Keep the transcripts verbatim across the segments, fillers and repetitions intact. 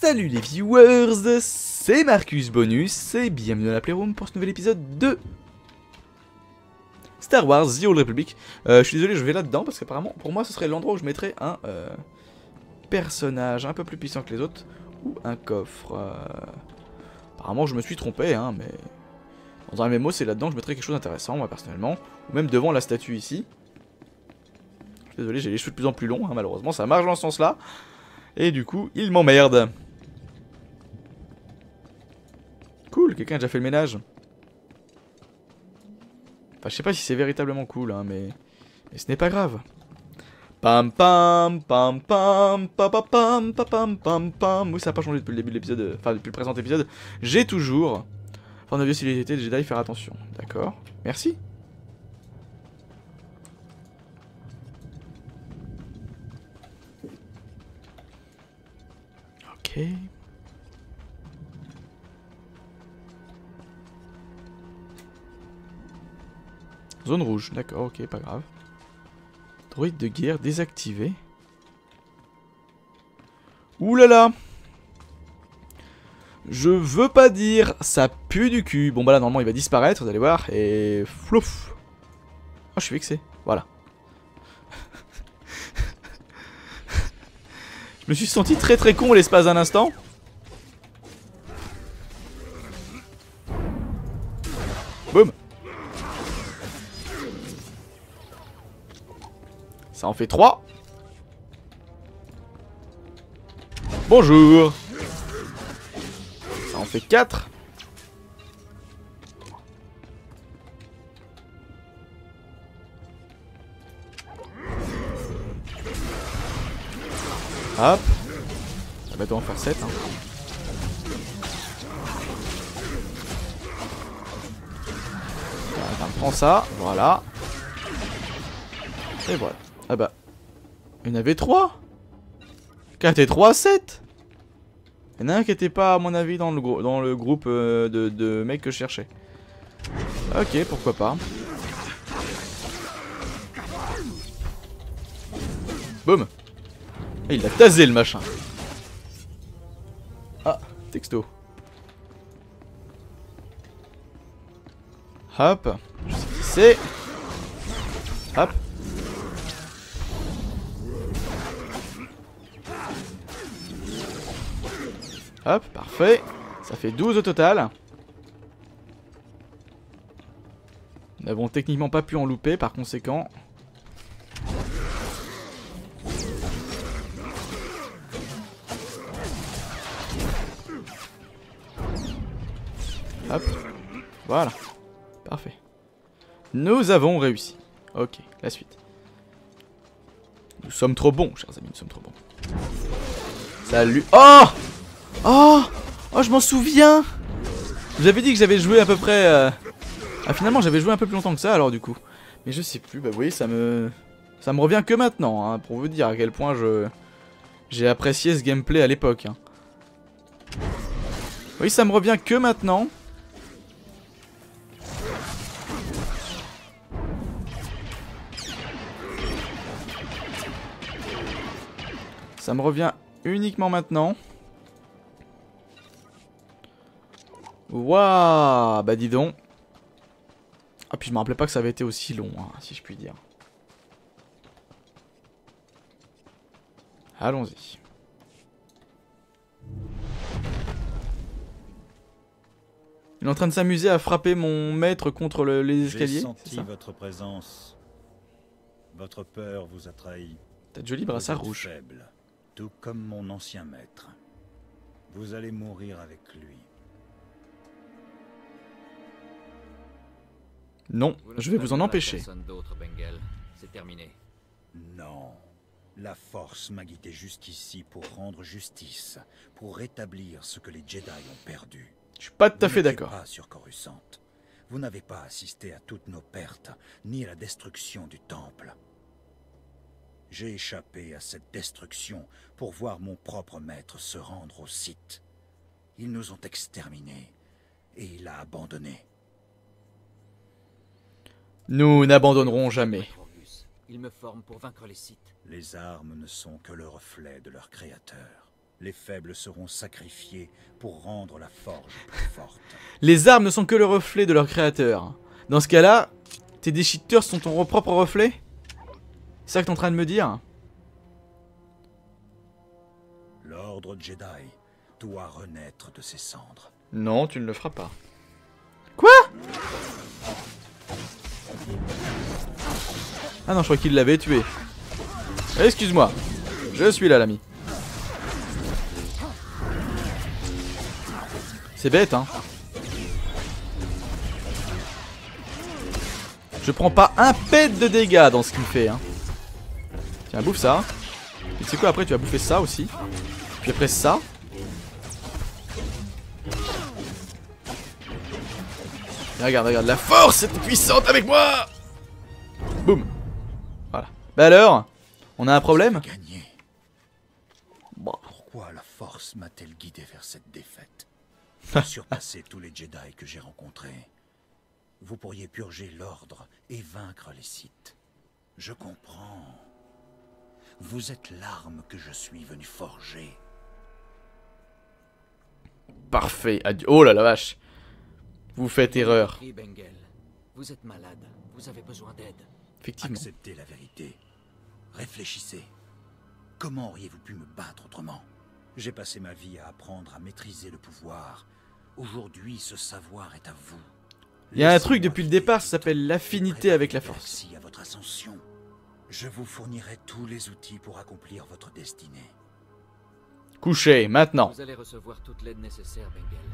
Salut les viewers, c'est Marcus Bonus et bienvenue dans la Playroom pour ce nouvel épisode de Star Wars The Old Republic. euh, Je suis désolé, je vais là-dedans parce qu'apparemment pour moi ce serait l'endroit où je mettrais un euh, personnage un peu plus puissant que les autres ou un coffre. euh... Apparemment je me suis trompé hein, mais dans un M M O c'est là-dedans que je mettrais quelque chose d'intéressant moi personnellement. Ou même devant la statue ici. Je suis désolé, j'ai les cheveux de plus en plus longs hein, malheureusement ça marche dans ce sens là. Et du coup, il m'emmerde. Cool, quelqu'un a déjà fait le ménage. Enfin, je sais pas si c'est véritablement cool, hein, mais... mais ce n'est pas grave. Pam pam pam pam pam pam pam pam pam. Oui, ça n'a pas changé depuis le début de l'épisode, enfin depuis le présent épisode. J'ai toujours. Enfin, on a vu si les étés de Jedi, faire attention. D'accord. Merci. Ok. Zone rouge, d'accord, ok, pas grave. Droïde de guerre désactivé. Ouh là là. Je veux pas dire, ça pue du cul. Bon bah là normalement il va disparaître, vous allez voir, et flouf. Oh je suis vexé, voilà. Je me suis senti très très con l'espace d'un instant. Boum. Ça en fait trois. Bonjour. Ça en fait quatre. Hop, ça va en faire sept hein. Attends, prends ça, voilà. Et voilà. Ah bah, il y en avait trois. Quatre et trois, sept. Il y en a un qui était pas à mon avis dans le, grou dans le groupe euh, de, de mecs que je cherchais. Ok, pourquoi pas. Boum. Et il a tasé le machin. Ah, texto. Hop, je sais qui c'est. Hop. Hop, parfait. Ça fait douze au total. Nous n'avons techniquement pas pu en louper, par conséquent... Hop, voilà, parfait. Nous avons réussi. Ok, la suite. Nous sommes trop bons, chers amis, nous sommes trop bons. Salut. Oh Oh Oh, je m'en souviens. Je vous avais dit que j'avais joué à peu près... Euh... Ah, finalement, j'avais joué un peu plus longtemps que ça, alors, du coup. Mais je sais plus, bah, vous voyez, ça me... Ça me revient que maintenant, hein, pour vous dire à quel point je... J'ai apprécié ce gameplay à l'époque, hein. Vous voyez, ça me revient que maintenant. Ça me revient uniquement maintenant. Waouh, bah dis donc. Ah puis je me rappelais pas que ça avait été aussi long, hein, si je puis dire. Allons-y. Il est en train de s'amuser à frapper mon maître contre le, les escaliers. J'ai senti votre présence. Votre peur vous a trahi. T'as de jolis brassards rouges. Faible. Tout comme mon ancien maître. Vous allez mourir avec lui. Non, je vais vous en empêcher. C'est terminé. Non. La force m'a guidé jusqu'ici pour rendre justice, pour rétablir ce que les Jedi ont perdu. Je suis pas tout à fait d'accord. Vous n'étiez pas sur Coruscant. Vous n'avez pas assisté à toutes nos pertes, ni à la destruction du temple. J'ai échappé à cette destruction pour voir mon propre maître se rendre au site. Ils nous ont exterminés et il a abandonné. Nous n'abandonnerons jamais. Ils me forment pour vaincre les Sith. Les armes ne sont que le reflet de leur créateur. Les faibles seront sacrifiés pour rendre la forge plus forte. Les armes ne sont que le reflet de leur créateur. Dans ce cas-là, tes déchiteurs sont ton propre reflet? C'est ça que t'es en train de me dire? L'ordre Jedi doit renaître de ses cendres. Non, tu ne le feras pas. Quoi? Ah non, je crois qu'il l'avait tué. Excuse-moi, je suis là, l'ami. C'est bête, hein. Je prends pas un pet de dégâts dans ce qu'il me fait, hein. Tiens, bouffe ça. Et tu sais quoi, après tu vas bouffer ça aussi. Puis après ça. Et regarde, regarde, la force est puissante avec moi. Boum. Voilà. Bah alors, on a un problème. Bon. Pourquoi la force m'a-t-elle guidé vers cette défaite? Surpasser tous les Jedi que j'ai rencontrés. Vous pourriez purger l'ordre et vaincre les Sith. Je comprends. Vous êtes l'arme que je suis venu forger. Parfait. Adieu. Oh là la vache. Vous faites erreur. Vous êtes malade. Vous avez besoin d'aide. Effectivement. Acceptez la vérité. Réfléchissez. Comment auriez-vous pu me battre autrement? J'ai passé ma vie à apprendre à maîtriser le pouvoir. Aujourd'hui, ce savoir est à vous. Il y a un truc depuis le départ, ça s'appelle l'affinité avec la force. À votre ascension, je vous fournirai tous les outils pour accomplir votre destinée. Couchez, maintenant. Vous allez recevoir toute l'aide nécessaire, Bengel,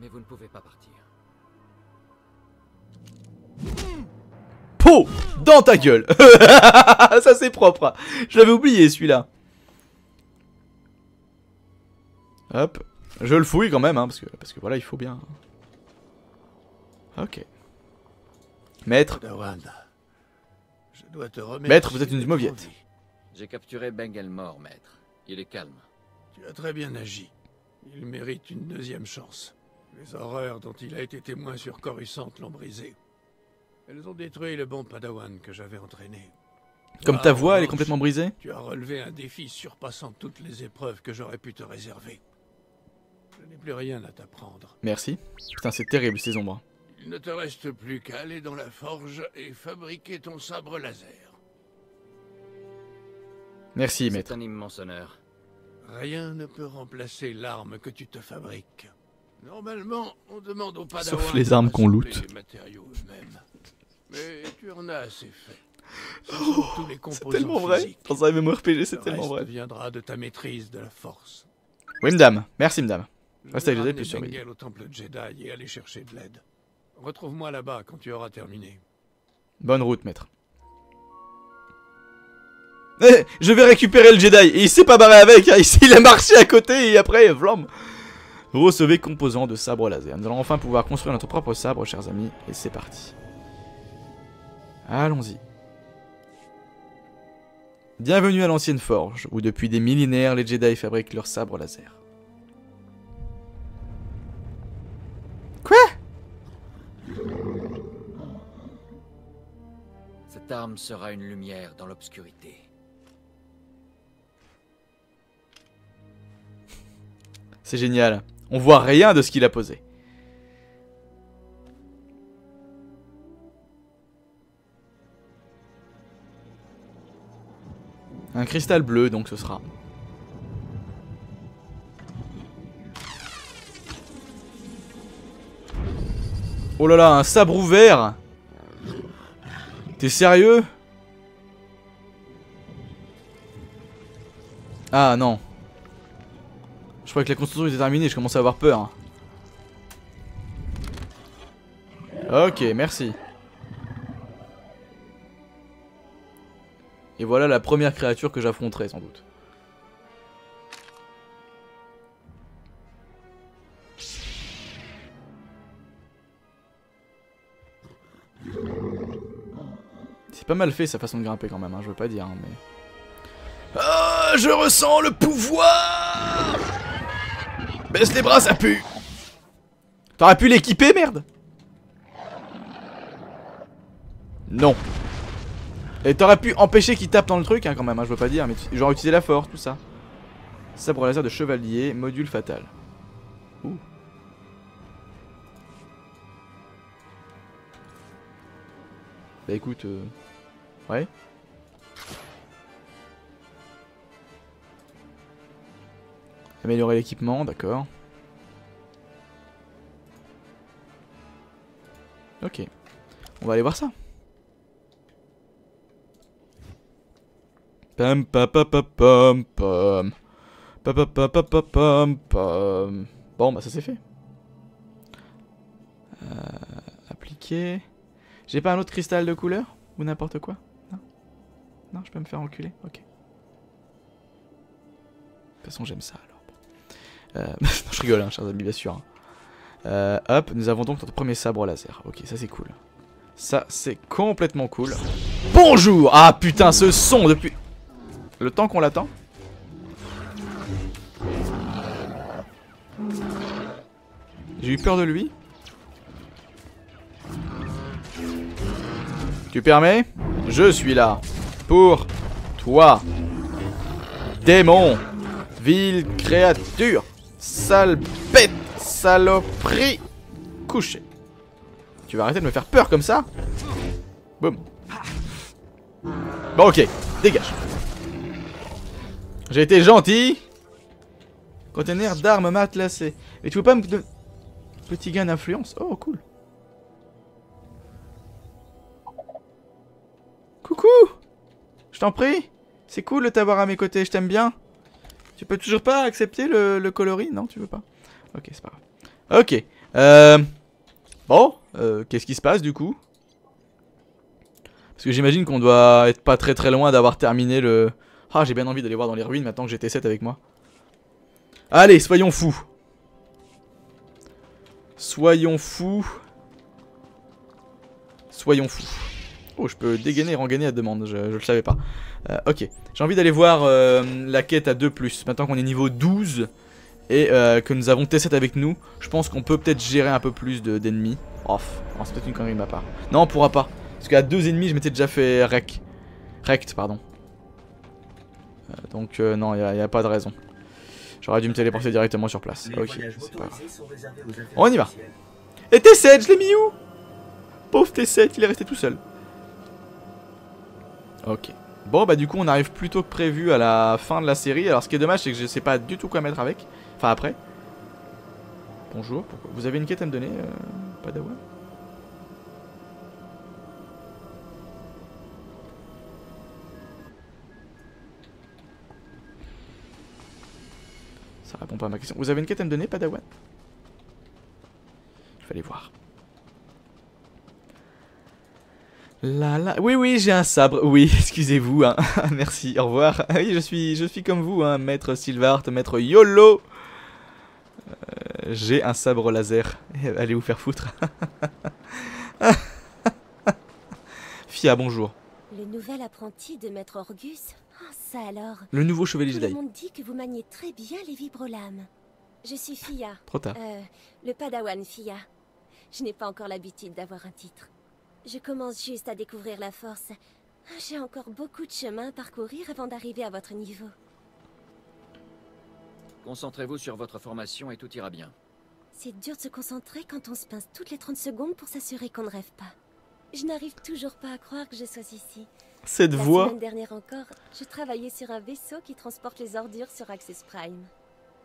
mais vous ne pouvez pas partir. Pou dans ta gueule. Ça c'est propre. Je l'avais oublié celui-là. Hop, je le fouille quand même, hein, parce que, parce que voilà, il faut bien. Ok. Maître. Je dois te remercier. Maître, vous êtes une mauviette. J'ai capturé Bengelmore, maître. Il est calme. Tu as très bien agi. Il mérite une deuxième chance. Les horreurs dont il a été témoin sur Coruscant l'ont brisé. Elles ont détruit le bon Padawan que j'avais entraîné. Comme Toi, ta voix, elle est complètement brisée. Tu as relevé un défi surpassant toutes les épreuves que j'aurais pu te réserver. Je n'ai plus rien à t'apprendre. Merci. Putain, c'est terrible ces ombres. Il ne te reste plus qu'à aller dans la forge et fabriquer ton sabre laser. Merci, maître. C'est un immense honneur. Rien ne peut remplacer l'arme que tu te fabriques. Normalement, on demande aux Padawans. Sauf les armes qu'on loot. Les matériaux eux-mêmes. Mais tu en as assez fait. Oh, c'est tellement vrai. Dans un M M O R P G, c'est tellement vrai. Viendra de ta maîtrise de la force. Oui, madame. Merci, madame. Reste avec les ailes, surveiller au temple Jedi et aller chercher de l'aide. Retrouve-moi là-bas quand tu auras terminé. Bonne route, maître. Eh, je vais récupérer le Jedi. Et il s'est pas barré avec. Hein. Il a marché à côté et après, vlam. Recevez composants de sabre laser. Nous allons enfin pouvoir construire notre propre sabre, chers amis. Et c'est parti. Allons-y. Bienvenue à l'ancienne forge, où depuis des millénaires, les Jedi fabriquent leurs sabres laser. Quoi? Cette arme sera une lumière dans l'obscurité. C'est génial. On voit rien de ce qu'il a posé. Un cristal bleu, donc ce sera. Oh là là, un sabre ouvert. T'es sérieux? Ah non. Je croyais que la construction était terminée, je commençais à avoir peur. Ok, merci. Et voilà la première créature que j'affronterai sans doute. C'est pas mal fait sa façon de grimper quand même, hein, je veux pas dire, hein, mais... Ah, je ressens le pouvoir. Baisse les bras, ça pue. T'aurais pu l'équiper, merde. Non. Et t'aurais pu empêcher qu'il tape dans le truc, hein, quand même, hein, je veux pas dire, mais genre utiliser la force, tout ça. Sabre laser de chevalier, module fatal. Ouh. Bah écoute, euh... ouais. Améliorer l'équipement, d'accord. Ok, on va aller voir ça. Pam pam pam pam pam pam pam pam pam pam. Bon bah ça c'est fait. Euh, appliquer. J'ai pas un autre cristal de couleur ou n'importe quoi? Non. Non, je peux me faire enculer. Ok. De toute façon j'aime ça alors. Euh, non, je rigole hein, chers amis, bien sûr. Hein. Euh, hop, nous avons donc notre premier sabre laser. Ok, ça c'est cool. Ça c'est complètement cool. Bonjour! Ah putain, ce son depuis le temps qu'on l'attend. J'ai eu peur de lui. Tu permets? Je suis là pour toi. Démon, ville créature, sale bête, saloperie, couché. Tu vas arrêter de me faire peur comme ça? Boum. Bon ok, dégage. J'ai été gentil. Conteneur d'armes matelassées. Mais tu veux pas me... Petit gain d'influence. Oh cool. Coucou. Je t'en prie. C'est cool de t'avoir à mes côtés, je t'aime bien. Tu peux toujours pas accepter le, le coloris? Non, tu veux pas. Ok, c'est pas grave. Ok. Euh... Bon, euh, qu'est-ce qui se passe du coup? Parce que j'imagine qu'on doit être pas très très loin d'avoir terminé le... Ah, j'ai bien envie d'aller voir dans les ruines maintenant que j'ai T sept avec moi. Allez, soyons fous. Soyons fous. Soyons fous. Oh, je peux dégainer et rengainer à demande, je, je le savais pas. Euh, ok, j'ai envie d'aller voir euh, la quête à deux plus. Maintenant qu'on est niveau douze... Et euh, que nous avons T sept avec nous, je pense qu'on peut peut-être gérer un peu plus d'ennemis. De, oh, oh c'est peut-être une connerie de ma part. Non, on pourra pas. Parce qu'à deux ennemis, je m'étais déjà fait rec. Rect, pardon. Euh, donc, euh, non, il n'y a, a pas de raison. J'aurais dû me téléporter directement sur place. Les ok, c'est pas grave. On y va. Et T sept, je l'ai mis où? Pauvre T sept, il est resté tout seul. Ok. Bon, bah, du coup, on arrive plus tôt que prévu à la fin de la série. Alors, ce qui est dommage, c'est que je sais pas du tout quoi mettre avec. Enfin après. Bonjour, pourquoi... Vous avez une quête à me donner, euh, Padawan? Ça répond pas à ma question. Vous avez une quête à me donner, Padawan? Il fallait voir. La la... Oui oui, j'ai un sabre. Oui, excusez-vous. Hein. Merci, au revoir. Oui, je suis, je suis comme vous, hein, Maître Sylvart, Maître YOLO. Euh, j'ai un sabre laser. Allez vous faire foutre. Fia, bonjour. Le nouvel apprenti de Maître Orgus. Ah, ça alors. Le nouveau chevalier Jedi. Tout le monde dit que vous maniez très bien les vibrolames. Je suis Fia. Trop tard. Euh, le Padawan Fia. Je n'ai pas encore l'habitude d'avoir un titre. Je commence juste à découvrir la force. J'ai encore beaucoup de chemin à parcourir avant d'arriver à votre niveau. Concentrez-vous sur votre formation et tout ira bien. C'est dur de se concentrer quand on se pince toutes les trente secondes pour s'assurer qu'on ne rêve pas. Je n'arrive toujours pas à croire que je sois ici. Cette la voix... La semaine dernière encore, je travaillais sur un vaisseau qui transporte les ordures sur Axis Prime.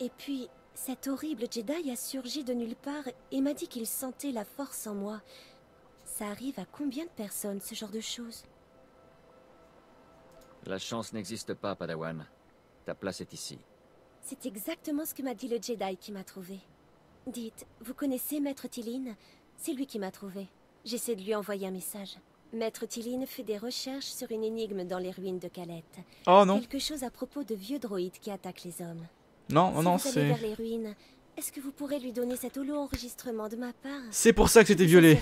Et puis, cet horrible Jedi a surgi de nulle part et m'a dit qu'il sentait la force en moi. Ça arrive à combien de personnes, ce genre de choses? La chance n'existe pas, Padawan. Ta place est ici. C'est exactement ce que m'a dit le Jedi qui m'a trouvé. Dites, vous connaissez Maître Tilline? C'est lui qui m'a trouvé. J'essaie de lui envoyer un message. Maître Tilline fait des recherches sur une énigme dans les ruines de Calette. Oh non. Quelque chose à propos de vieux droïdes qui attaquent les hommes. Non, si non, c'est... vers les ruines... Est-ce que vous pourrez lui donner cet holo-enregistrement de ma part? C'est pour ça que c'était violé.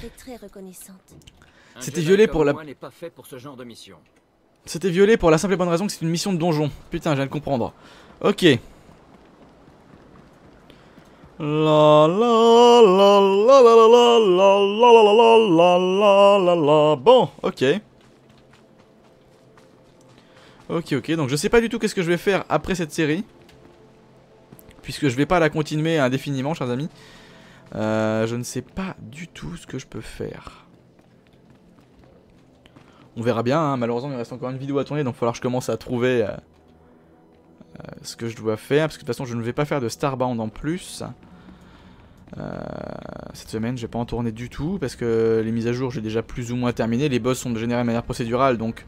C'était violé pour la... C'était violé pour la simple et bonne raison que c'est une mission de donjon. Putain, je viens de comprendre. Ok. La la la la la la la la la la la. Bon, ok. Ok, ok, donc je sais pas du tout qu'est-ce que je vais faire après cette série. puisque je vais pas la continuer indéfiniment, chers amis. Euh, je ne sais pas du tout ce que je peux faire. On verra bien, hein. Malheureusement il me reste encore une vidéo à tourner, donc il va falloir que je commence à trouver euh, euh, ce que je dois faire, parce que de toute façon je ne vais pas faire de Starbound en plus. Euh, cette semaine je vais pas en tourner du tout, parce que les mises à jour j'ai déjà plus ou moins terminé, les boss sont générés de manière procédurale, donc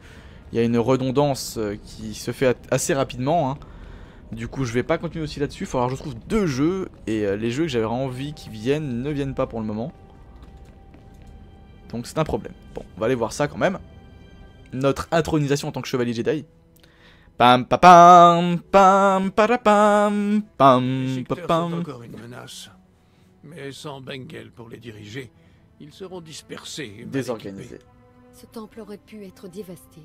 il y a une redondance qui se fait assez rapidement, hein. Du coup je vais pas continuer aussi là-dessus, il faudra que je trouve deux jeux, et euh, les jeux que j'avais envie qu'ils viennent ne viennent pas pour le moment. Donc c'est un problème. Bon, on va aller voir ça quand même. Notre intronisation en tant que chevalier Jedi. Pam pa pam pam pa pam pam pa pam. C'est encore une menace. Mais sans Bengel pour les diriger, ils seront dispersés, désorganisés. Ce temple aurait pu être dévasté.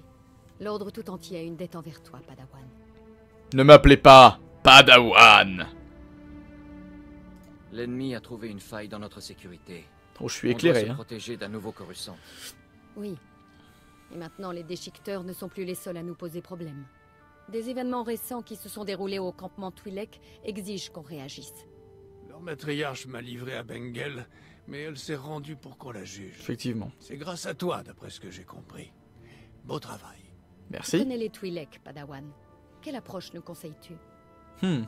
L'ordre tout entier a une dette envers toi, Padawan. Ne m'appelez pas Padawan. L'ennemi a trouvé une faille dans notre sécurité. Oh, je suis éclairé. On doit se protéger d'un nouveau Coruscant. Oui. Et maintenant, les déchiqueteurs ne sont plus les seuls à nous poser problème. Des événements récents qui se sont déroulés au campement Twi'lek exigent qu'on réagisse. Leur matriarche m'a livré à Bengel, mais elle s'est rendue pour qu'on la juge. Effectivement. C'est grâce à toi, d'après ce que j'ai compris. Beau travail. Merci. Tu connais les Twi'lek, Padawan. Quelle approche nous conseilles-tu? Hmm.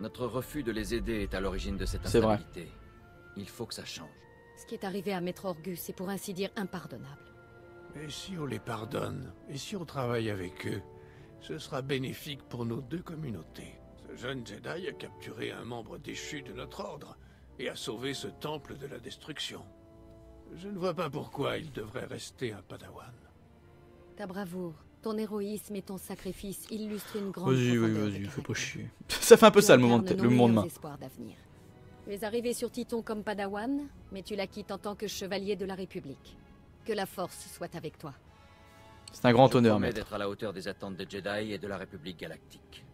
Notre refus de les aider est à l'origine de cette instabilité. Vrai. Il faut que ça change. Ce qui est arrivé à Maître Orgus est pour ainsi dire impardonnable. Et si on les pardonne, et si on travaille avec eux, ce sera bénéfique pour nos deux communautés. Ce jeune Jedi a capturé un membre déchu de notre ordre et a sauvé ce temple de la destruction. Je ne vois pas pourquoi il devrait rester un Padawan. Ta bravoure, ton héroïsme et ton sacrifice illustrent une grande... Vas-y, oui, vas-y, fais pas chier. Ça fait un peu ça le moment de le moment de main. Tu es arrivé sur Titon comme Padawan, mais tu la quittes en tant que chevalier de la République. Que la force soit avec toi. C'est un grand honneur, maître. Je promets d'être à la hauteur des attentes des Jedi et de la République galactique.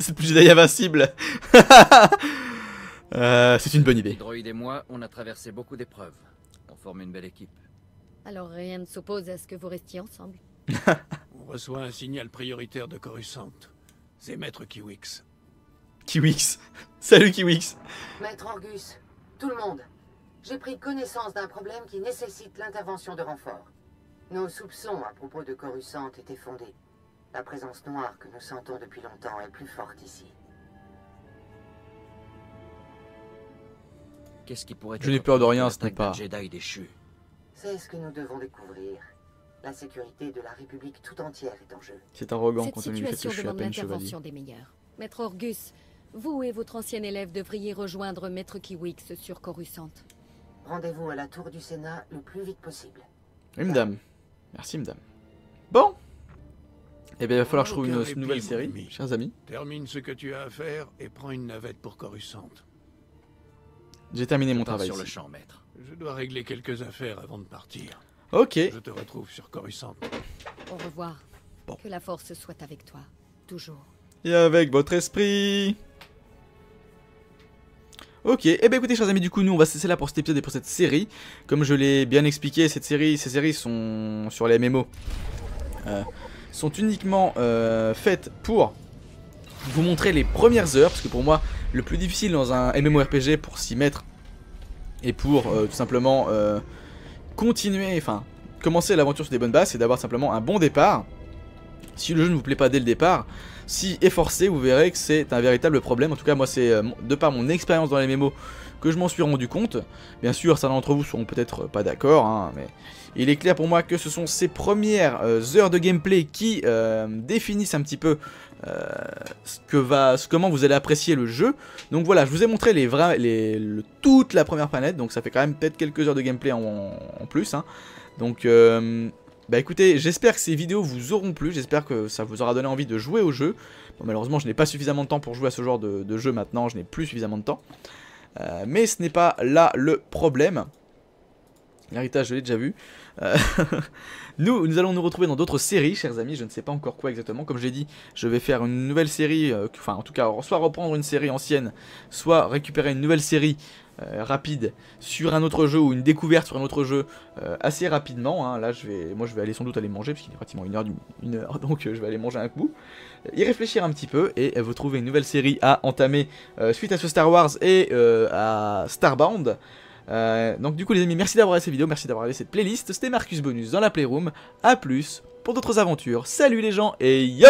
C'est plus Jedi invincible. euh, C'est une bonne idée. Droïde et moi, on a traversé beaucoup d'épreuves. On forme une belle équipe. Alors rien ne s'oppose à ce que vous restiez ensemble. On reçoit un signal prioritaire de Coruscant. C'est Maître Kiwiiks. Kiwiiks. Salut Kiwiiks. Maître Orgus, tout le monde. J'ai pris connaissance d'un problème qui nécessite l'intervention de renforts. Nos soupçons à propos de Coruscant étaient fondés. La présence noire que nous sentons depuis longtemps est plus forte ici. Qu'est-ce qui pourrait... Je n'ai peur de rien, ce n'est pas... Jedi déchu. C'est ce que nous devons découvrir. La sécurité de la République tout entière est en jeu. C'est arrogant quand on lui fait que je suis à peine chevalier. Des meilleurs. Maître Orgus, vous et votre ancien élève devriez rejoindre Maître Kiwiiks sur Coruscant. Rendez-vous à la tour du Sénat le plus vite possible. Oui, madame. Merci, madame. Bon. Eh bien, il va falloir que je trouve une, une nouvelle série, ami. Chers amis. Termine ce que tu as à faire et prends une navette pour Coruscant. J'ai terminé mon travail sur le champ, maître. Je dois régler quelques affaires avant de partir. Ok. Je te retrouve sur Coruscant. Au revoir. Bon. Que la force soit avec toi, toujours. Et avec votre esprit. Ok, et eh bien écoutez chers amis, du coup nous on va se laisser là pour cet épisode et pour cette série. Comme je l'ai bien expliqué, cette série, ces séries sont sur les M M O, euh, sont uniquement euh, faites pour vous montrer les premières heures. Parce que pour moi, le plus difficile dans un M M O R P G pour s'y mettre et pour euh, tout simplement euh, continuer, enfin commencer l'aventure sur des bonnes bases, c'est d'avoir simplement un bon départ. Si le jeu ne vous plaît pas dès le départ, si efforcé, vous verrez que c'est un véritable problème. En tout cas, moi, c'est euh, de par mon expérience dans les mémos que je m'en suis rendu compte. Bien sûr, certains d'entre vous seront peut-être pas d'accord, hein, mais il est clair pour moi que ce sont ces premières euh, heures de gameplay qui euh, définissent un petit peu euh, ce que va, ce, comment vous allez apprécier le jeu. Donc voilà, je vous ai montré les vrais, les, le, toute la première planète, donc ça fait quand même peut-être quelques heures de gameplay en, en plus, hein. Donc... Euh, Bah écoutez, j'espère que ces vidéos vous auront plu, j'espère que ça vous aura donné envie de jouer au jeu. Bon, malheureusement je n'ai pas suffisamment de temps pour jouer à ce genre de, de jeu maintenant, je n'ai plus suffisamment de temps. Euh, mais ce n'est pas là le problème. L'héritage je l'ai déjà vu. Euh, nous, nous allons nous retrouver dans d'autres séries, chers amis, je ne sais pas encore quoi exactement. Comme j'ai dit, je vais faire une nouvelle série, euh, enfin en tout cas, soit reprendre une série ancienne, soit récupérer une nouvelle série euh, rapide sur un autre jeu ou une découverte sur un autre jeu euh, assez rapidement. Hein. Là, je vais, moi, je vais aller sans doute aller manger parce qu'il est pratiquement une heure, du, une heure donc euh, je vais aller manger un coup, euh, y réfléchir un petit peu et euh, vous trouver une nouvelle série à entamer euh, suite à ce Star Wars et euh, à Starbound. Euh, donc du coup les amis, merci d'avoir regardé cette vidéo, merci d'avoir regardé cette playlist, c'était Marcus Bonus dans la Playroom, à plus pour d'autres aventures, salut les gens et yo!